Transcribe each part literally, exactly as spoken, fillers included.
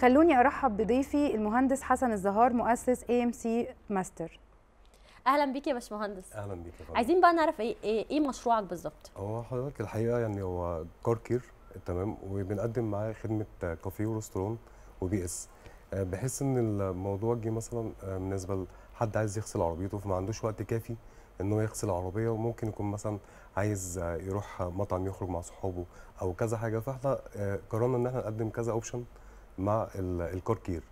خلوني ارحب بضيفي المهندس حسن الزهار مؤسس اي ام سي ماستر. اهلا بيك يا باشمهندس. اهلا بيك يا فندم. عايزين بقى نعرف ايه ايه, إيه مشروعك بالظبط؟ هو حضرتك الحقيقه يعني هو كار كير، تمام، وبنقدم معاه خدمه كافيه وريستورون وبي اس، بحيث ان الموضوع جه مثلا بالنسبه لحد عايز يغسل عربيته فما عندوش وقت كافي ان هو يغسل العربيه، وممكن يكون مثلا عايز يروح مطعم يخرج مع صحابه او كذا حاجه، فاحنا قررنا ان احنا نقدم كذا اوبشن مع الكار كير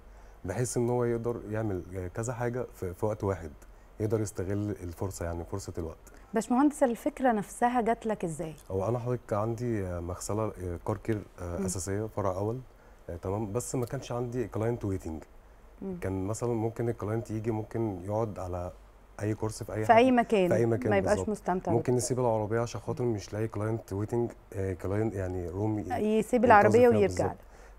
بحيث ان هو يقدر يعمل كذا حاجه في وقت واحد، يقدر يستغل الفرصه، يعني فرصه الوقت. باشمهندس الفكره نفسها جات لك ازاي؟ هو انا حضرتك عندي مغسله كار كير اساسيه فرع اول، تمام، بس ما كانش عندي كلاينت ويتنج، كان مثلا ممكن الكلاينت يجي ممكن يقعد على اي كرسي في اي في اي مكان في اي مكان ما يبقاش مستمتع، ممكن يسيب العربيه عشان خاطر مش لاقي كلاينت ويتنج، كلاينت يعني روم يسيب العربيه ويرجع.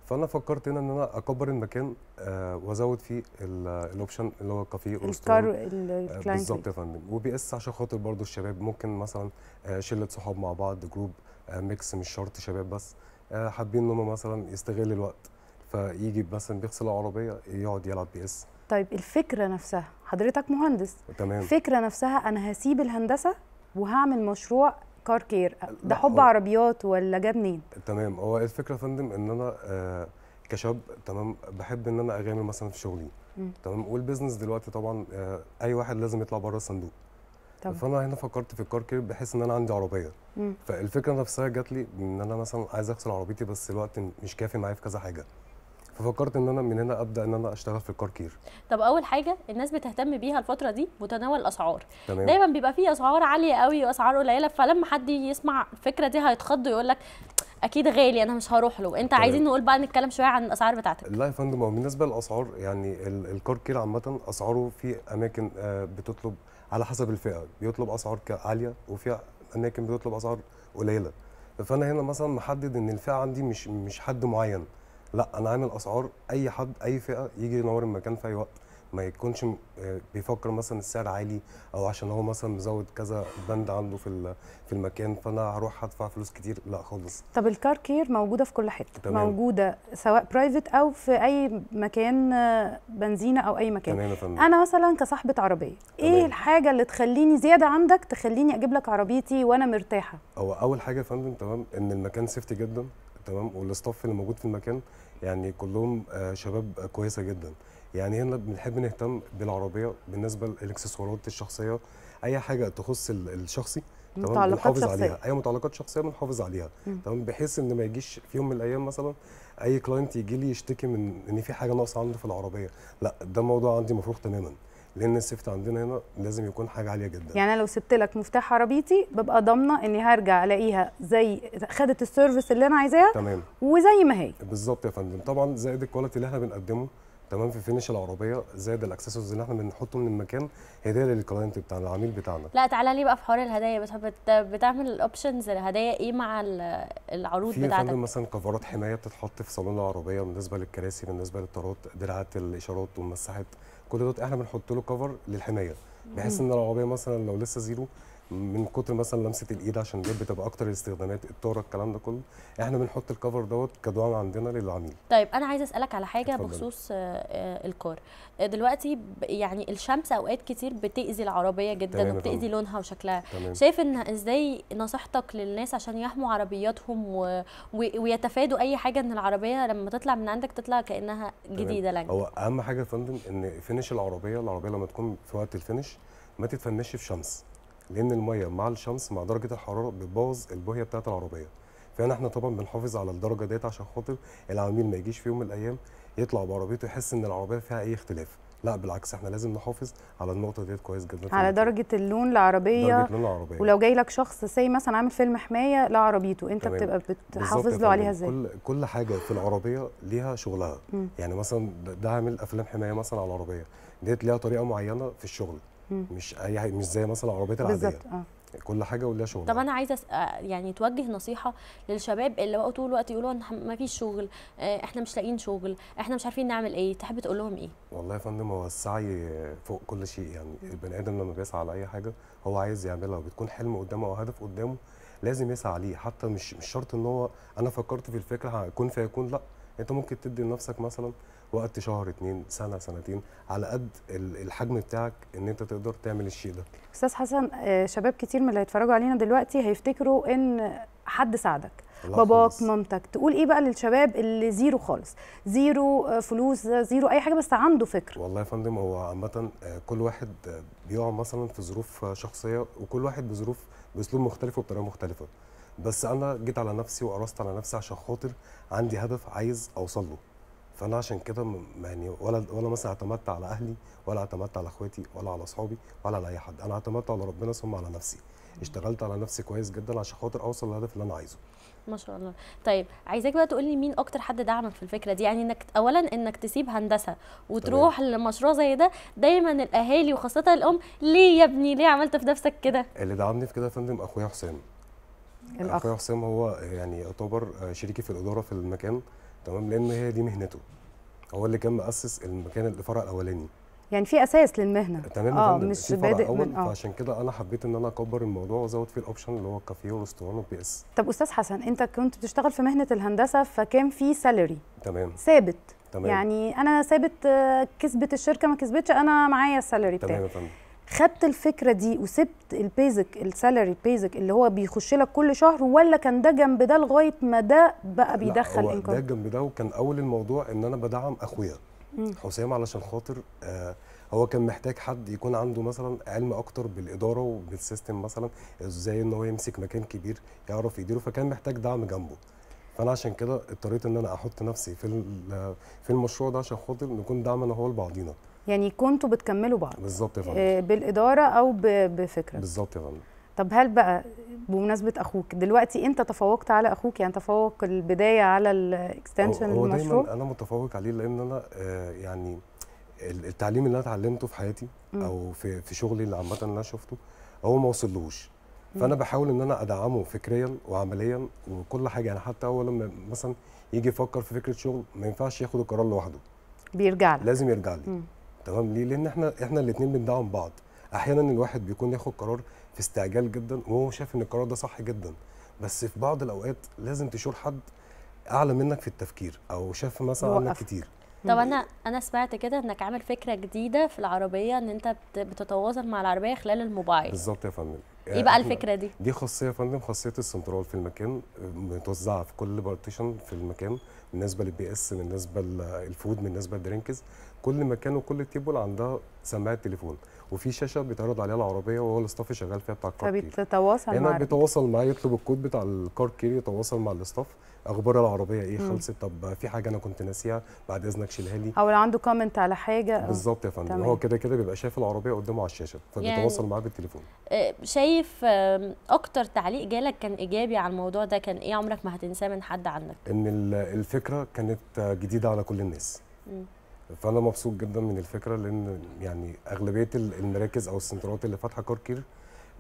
فانا فكرت هنا ان انا اكبر المكان آه وازود فيه الاوبشن اللي هو الكافيه والريستوران بالظبط يا فندم، وبي اس عشان خاطر برضو الشباب، ممكن مثلا آه شله صحاب مع بعض، جروب آه ميكس، مش شرط شباب بس، آه حابين ان هم مثلا يستغل الوقت، فيجي مثلا بيغسل العربيه يقعد يلعب بي اس. طيب الفكره نفسها، حضرتك مهندس، تمام، الفكره نفسها انا هسيب الهندسه وهعمل مشروع كار كير، ده حب عربيات ولا جاب منين؟ تمام، هو الفكره يا فندم ان انا آه كشاب، تمام، بحب ان انا اغامر مثلا في شغلي، تمام، والبيزنس دلوقتي طبعا آه اي واحد لازم يطلع بره الصندوق، طبعا، فانا هنا فكرت في الكار كير بحيث ان انا عندي عربيه، مم. فالفكره نفسها جات لي ان انا مثلا عايز اغسل عربيتي بس الوقت مش كافي معايا في كذا حاجه، ففكرت ان انا من هنا ابدا ان انا اشتغل في الكار كير. طب اول حاجه الناس بتهتم بيها الفتره دي متناول الاسعار، تمام، دايما بيبقى فيه اسعار عاليه قوي واسعار قليله، فلما حد يسمع الفكره دي هيتخض ويقول لك اكيد غالي انا مش هروح له، انت عايزين نقول بقى نتكلم شويه عن الاسعار بتاعتك. لا يا فندم، هو بالنسبه للاسعار يعني الكار كير عامه اسعاره في اماكن بتطلب على حسب الفئه، بيطلب اسعار عاليه وفي اماكن بتطلب اسعار قليله، فانا هنا مثلا محدد ان الفئه عندي مش مش حد معين، لا انا عامل اسعار اي حد اي فئه يجي ينور المكان في اي وقت، ما يكونش بيفكر مثلا السعر عالي او عشان هو مثلا مزود كذا بند عنده في في المكان فانا هروح هدفع فلوس كتير، لا خالص. طب الكار كير موجوده في كل حته، تمام، موجوده سواء برايفت او في اي مكان بنزينه او اي مكان، تمام يا فندم. انا مثلا كصاحبه عربيه، تمام، ايه الحاجه اللي تخليني زياده عندك تخليني اجيب لك عربيتي وانا مرتاحه؟ هو اول حاجه يا فندم، تمام، ان المكان سيفتي جدا، تمام، والاستاف اللي موجود في المكان يعني كلهم شباب كويسه جدا، يعني هنا بنحب نهتم بالعربيه بالنسبه للاكسسوارات الشخصيه، اي حاجه تخص الشخصي، تمام، بنحافظ عليها، اي متعلقات شخصيه بنحافظ عليها، تمام، بحيث ان ما يجيش في يوم من الايام مثلا اي كلاينت يجي لي يشتكي من ان في حاجه ناقصه عنده في العربيه، لا ده الموضوع عندي مفروغ تماما، لان السيفتي عندنا هنا لازم يكون حاجه عاليه جدا. يعني انا لو سبت لك مفتاح عربيتي ببقى ضامنه اني هرجع الاقيها زي خدت السيرفيس اللي انا عايزاها، تمام، وزي ما هي بالظبط يا فندم. طبعا زائد الكواليتي اللي احنا بنقدمه، تمام، في فينش العربيه، زائد الاكسسوارز اللي احنا بنحطه من المكان هدايا للكلاينت بتاعنا العميل بتاعنا. لا تعالى لي بقى في حوار الهدايا، بتحب بتعمل الاوبشنز الهدايا ايه مع العروض بتاعتك؟ في فندم مثلا كفرات حمايه بتتحط في صالون العربيه بالنسبه للكراسي، بالنسبه للطارات، دراعات الاشارات ومساحات، كل دوت احنا بنحط له كفر للحمايه بحيث ان العربيه مثلا لو لسه زيرو من كتر مثلا لمسه الايد عشان دي بتبقى اكتر الاستخدامات، الطاره، الكلام ده كله احنا بنحط الكفر دوت كدعم عندنا للعميل. طيب انا عايزه اسالك على حاجه اتفضل. بخصوص الكار دلوقتي، يعني الشمس اوقات كتير بتاذي العربيه جدا وبتاذي لونها وشكلها، تمام، شايف ان ازاي نصيحتك للناس عشان يحموا عربياتهم و... و... ويتفادوا اي حاجه ان العربيه لما تطلع من عندك تطلع كانها جديده لك؟ هو اهم حاجه يا فندم ان فينش العربيه، العربيه لما تكون في وقت الفينش ما تتفنش في شمس، لان الميه مع الشمس مع درجه الحراره بتبوظ البوهيه بتاعه العربيه، فهنا احنا طبعا بنحافظ على الدرجه ديت عشان خاطر العميل ما يجيش في يوم من الايام يطلع بعربيته يحس ان العربيه فيها اي اختلاف، لا بالعكس احنا لازم نحافظ على النقطه ديت كويس جدا، على درجه اللون العربيه، درجه اللون العربيه. ولو جاي لك شخص ساي مثلا عامل فيلم حمايه لعربيته، انت بتبقى بتحافظ له عليها ازاي؟ كل كل حاجه في العربيه ليها شغلها، م. يعني مثلا ده عامل افلام حمايه مثلا على العربيه ديت ليها طريقه معينه في الشغل، مش اي مش زي مثلا العربيات العاديه بالظبط، اه كل حاجه وليها شغل. طب انا عايزه يعني توجه نصيحه للشباب اللي بقوا طول الوقت يقولوا ما فيش شغل، احنا مش لاقيين شغل، احنا مش عارفين نعمل ايه، تحب تقول لهم ايه؟ والله يا فندم هو السعي فوق كل شيء، يعني البني ادم لما بيسعى على اي حاجه هو عايز يعملها وبتكون حلم قدامه او هدف قدامه لازم يسعى عليه، حتى مش مش شرط ان هو انا فكرت في الفكره هكون فيكون، لا انت ممكن تدي لنفسك مثلا وقت شهر اتنين سنه سنتين على قد الحجم بتاعك ان انت تقدر تعمل الشيء ده. استاذ حسن، شباب كتير من اللي هيتفرجوا علينا دلوقتي هيفتكروا ان حد ساعدك، باباك خلص. مامتك. تقول ايه بقى للشباب اللي زيرو خالص، زيرو فلوس، زيرو اي حاجه، بس عنده فكر؟ والله يا فندم، هو عامه كل واحد بيقع مثلا في ظروف شخصيه، وكل واحد بظروف باسلوب مختلف وبطريقه مختلفه، بس انا جيت على نفسي وقرصت على نفسي عشان خاطر عندي هدف عايز اوصل له. فانا عشان كده يعني ولا ولا مثلا اعتمدت على اهلي، ولا اعتمدت على اخواتي، ولا على اصحابي، ولا على اي حد. انا اعتمدت على ربنا ثم على نفسي، اشتغلت على نفسي كويس جدا عشان خاطر اوصل للهدف اللي انا عايزه. ما شاء الله. طيب عايزاك بقى تقول لي مين اكتر حد دعمك في الفكره دي؟ يعني انك اولا انك تسيب هندسه وتروح طبعا. لمشروع زي ده دايما الاهالي وخاصه الام، ليه يا ابني ليه عملت في نفسك كده؟ اللي دعمني في كده يا فندم اخويا حسام. اخويا حسام هو يعني يعتبر شريكي في الاداره في المكان، تمام، لان هي دي مهنته. هو اللي كان مؤسس المكان الفرع الاولاني، يعني في اساس للمهنه. تمام اه مش بادئ من اه فعشان كده انا حبيت ان انا اكبر الموضوع وازود فيه الاوبشن اللي هو الكافيه والريستوران والبي اس. طب استاذ حسن، انت كنت بتشتغل في مهنه الهندسه فكان في سالري تمام ثابت، تمام، يعني انا ثابت، كسبت الشركه ما كسبتش انا معايا السالري بتاعي. تمام يا فندم. خدت الفكره دي وسبت البيزك السالري البيزك اللي هو بيخش لك كل شهر، ولا كان ده جنب ده لغايه ما ده بقى بيدخل انكم؟ لا، هو ده جنب ده. وكان اول الموضوع ان انا بدعم اخويا حسام علشان خاطر آه هو كان محتاج حد يكون عنده مثلا علم اكتر بالاداره وبالسيستم، مثلا ازاي ان هو يمسك مكان كبير يعرف يديره، فكان محتاج دعم جنبه. فانا عشان كده اضطريت ان انا احط نفسي في في المشروع ده عشان خاطر نكون دعم انا هو لبعضينا. يعني كنتوا بتكملوا بعض بالظبط يا فندم، بالاداره او بفكره بالظبط يا فندم. طب هل بقى بمناسبه اخوك دلوقتي انت تفوقت على اخوك، يعني تفوق البدايه على الاكستنشن المشروع؟ هو دايما انا متفوق عليه لان انا آه يعني التعليم اللي انا اتعلمته في حياتي م. او في في شغلي اللي عامه اللي انا شفته هو ما وصلوش، فانا بحاول ان انا ادعمه فكريا وعمليا وكل حاجه. يعني حتى هو لما مثلا يجي يفكر في فكره شغل ما ينفعش ياخد القرار لوحده، بيرجع لك، لازم يرجع لي. تمام. ليه؟ لان احنا احنا الاثنين بندعم بعض. احيانا الواحد بيكون ياخد قرار في استعجال جدا وهو شايف ان القرار ده صح جدا، بس في بعض الاوقات لازم تشور حد اعلى منك في التفكير او شاف مثلا عنك كتير. طب انا انا سمعت كده انك عامل فكره جديده في العربيه، ان انت بتتواصل مع العربيه خلال الموبايل. بالظبط يا فندم. ايه بقى الفكره دي؟ دي خاصيه يا فندم، خاصيه السنترال في المكان، متوزعه في كل بارتيشن في المكان، بالنسبه للبي اس، بالنسبه للفود، بالنسبه للدرينكس، كل مكان وكل تيبل عندها سماعه تليفون وفي شاشه بيتعرض عليها العربيه وهو الاستاف شغال فيها بتاع الكار كير. فبيتواصل معاك؟ هنا بيتواصل معايا، يطلب الكود بتاع الكار كير، يتواصل مع الاستاف، اخبار العربيه ايه، خلصت، طب في حاجه انا كنت ناسيها بعد اذنك شيلها لي، او لو عنده كومنت على حاجه. بالظبط يا فندم. هو كده كده بيبقى شايف العربيه قدامه على الشاشه فبيتواصل يعني معاه بالتليفون. شايف اكتر تعليق جالك كان ايجابي على الموضوع ده كان ايه؟ عمرك ما هتنساه من حد عنك؟ ان الفكره كانت جديده على كل الناس. م. فانا مبسوط جدا من الفكره، لان يعني اغلبيه المراكز او السنترات اللي فاتحه كار كير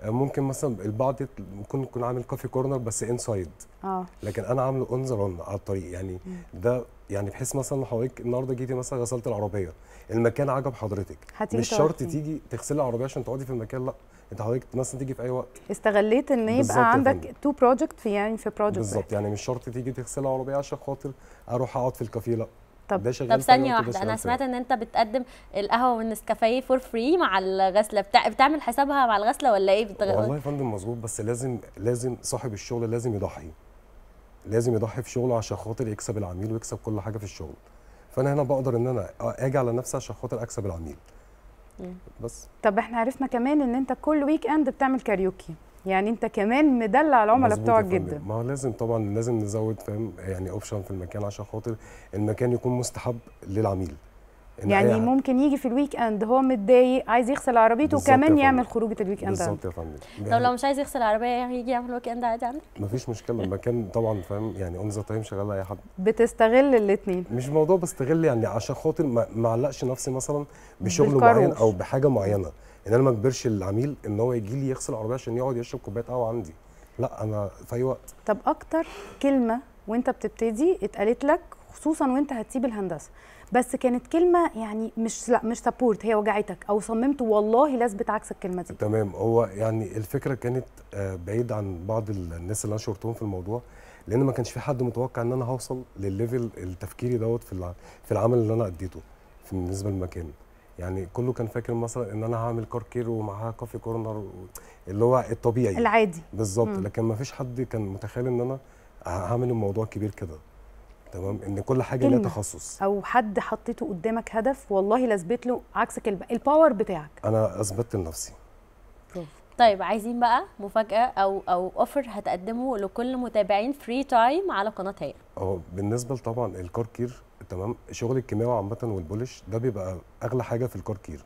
ممكن مثلا البعض ممكن يكون عامل كافي كورنر بس انسايد، اه لكن انا عامله اون ذا رن على الطريق. يعني ده يعني بحيث مثلا حضرتك النهارده جيتي مثلا غسلت العربيه، المكان عجب حضرتك، مش شرط تيجي تغسلي العربيه عشان تقعدي في المكان، لا انت حضرتك مثلا تيجي في اي وقت. استغليت ان يبقى عندك تو بروجكت في يعني في بروجكت بالظبط، يعني مش شرط تيجي تغسلي العربيه عشان خاطر اروح اقعد في الكافيه، لا. طب طب ثانيه واحده، انا سمعت ان انت بتقدم القهوه والنسكافيه فور فري مع الغسله، بتاع بتعمل حسابها مع الغسله ولا ايه؟ بتغ... والله يا فندم مظبوط، بس لازم لازم صاحب الشغل لازم يضحي، لازم يضحي في شغله عشان خاطر يكسب العميل ويكسب كل حاجه في الشغل. فانا هنا بقدر ان انا اجي على نفسي عشان خاطر اكسب العميل بس. طب احنا عرفنا كمان ان انت كل ويك اند بتعمل كاريوكي، يعني انت كمان مدلع العملاء بتوعك جدا. ما هو لازم طبعا، لازم نزود فاهم يعني اوبشن في المكان عشان خاطر المكان يكون مستحب للعميل. يعني ممكن يجي في الويك اند هو متضايق عايز يغسل عربيته وكمان يعمل خروجه الويك اند. بالظبط يا فندم. طب لو مش عايز يغسل العربيه يعني يجي يعمل ويك اند عادي عندك؟ مفيش مشكله، المكان طبعا فاهم يعني اون ذا تايم شغال اي حد. بتستغل الاثنين؟ مش موضوع بستغل، يعني عشان خاطر ما علقش نفسي مثلا بشغل معين او بحاجه معينه، ان انا ما اجبرش العميل ان هو يجي لي يغسل العربيه عشان يقعد يشرب كوبايه قهوه عندي، لا انا في اي وقت. طب اكتر كلمه وانت بتبتدي اتقالت لك خصوصا وانت هتسيب الهندسه، بس كانت كلمه يعني مش لا مش سبورت، هي وجعتك او صممت والله لاثبت عكس الكلمه دي؟ تمام. هو يعني الفكره كانت بعيد عن بعض الناس اللي انا شورتهم في الموضوع، لان ما كانش في حد متوقع ان انا هوصل للليفل التفكيري دوت في في العمل اللي انا اديته بالنسبه للمكان. يعني كله كان فاكر مثلا ان انا هعمل كار كير ومعاها كافي كورنر اللي هو الطبيعي العادي بالظبط، لكن ما فيش حد كان متخيل ان انا هعمل الموضوع كبير كده. تمام، ان كل حاجه ليها تخصص او حد حطيته قدامك هدف والله لا اثبت له عكسك الب... الباور بتاعك. انا اثبتت لنفسي. طيب عايزين بقى مفاجاه او او اوفر هتقدمه لكل متابعين فري تايم على قناه هيا. اه بالنسبه طبعا الكار كير، تمام، شغل الكيماوي عامه والبولش ده بيبقى اغلى حاجه في الكار كير.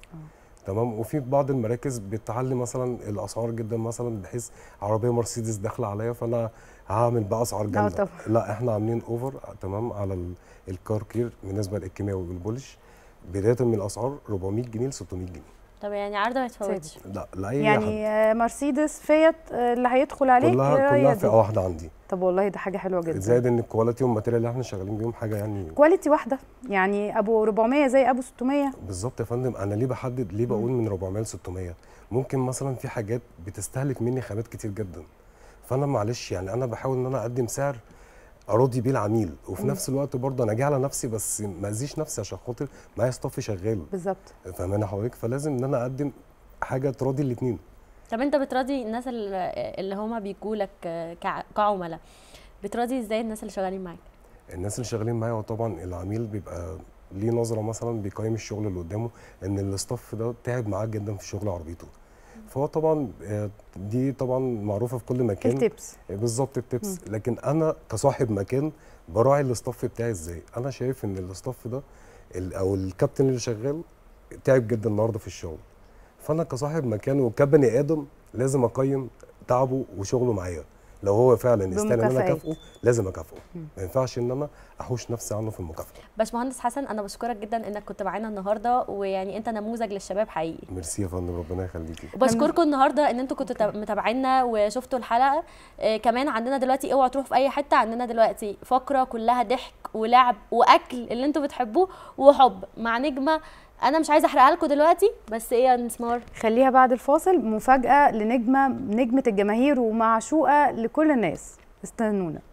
تمام، وفي بعض المراكز بتعلي مثلا الاسعار جدا، مثلا بحيث عربيه مرسيدس داخله عليا فانا هعمل بقى اسعار جامده. لا احنا عاملين اوفر تمام على الكار كير بالنسبه للكيماوي والبولش، بدايه من الاسعار أربعمية جنيه ل ستمية جنيه. طب يعني عرضه ما يتفوتش؟ لا لاي يعني حد. يعني مرسيدس فيت اللي هيدخل عليك كلها كلها فئه واحده عندي. طب والله ده حاجه حلوه جدا، زائد ان الكواليتي والماتيريال اللي احنا شغالين بيهم حاجه يعني كواليتي واحده، يعني ابو أربعمية زي ابو ستمية بالظبط. يا فندم انا ليه بحدد، ليه بقول من أربعمية ل ستمية؟ ممكن مثلا في حاجات بتستهلك مني خامات كتير جدا، فانا معلش يعني انا بحاول ان انا اقدم سعر ارضي بيه العميل، وفي مم. نفس الوقت برضه انا جاي على نفسي بس ما اذيش نفسي عشان خاطر معايا ستاف شغال. بالظبط، فاهماني حضرتك؟ فلازم ان انا اقدم حاجه تراضي الاثنين. طب انت بتراضي الناس اللي هما بيجوا لك كعملاء، بتراضي ازاي الناس اللي شغالين معاك؟ الناس اللي شغالين معايا وطبعا العميل بيبقى ليه نظره، مثلا بيقيم الشغل اللي قدامه ان الاستاف ده تعب معاه جدا في شغل عربيته، فهو طبعا دي طبعا معروفه في كل مكان التبس بالظبط التبس. لكن انا كصاحب مكان براعي الاستاف بتاعي ازاي. انا شايف ان الاستاف ده او الكابتن اللي شغال تعب جدا النهارده في الشغل، فانا كصاحب مكان وكبني ادم لازم اقيم تعبه وشغله معايا. لو هو فعلا يستاهل ان انا اكافئه لازم اكافئه، ما ينفعش ان انا احوش نفسي عنه في المكافاه. باشمهندس حسن انا بشكرك جدا انك كنت معانا النهارده، ويعني انت نموذج للشباب حقيقي. ميرسي يا فندم، ربنا يخليكي. وبشكركم النهارده ان انتوا كنتوا متابعينا وشفتوا الحلقه. آه كمان عندنا دلوقتي اوعوا تروحوا في اي حته، عندنا دلوقتي فقره كلها ضحك ولعب واكل اللي انتوا بتحبوه وحب مع نجمه. أنا مش عايزة أحرقها لكم دلوقتي، بس إيه يا مسمار؟ خليها بعد الفاصل، مفاجأة لنجمة نجمة الجماهير ومعشوقة لكل الناس، استنونا.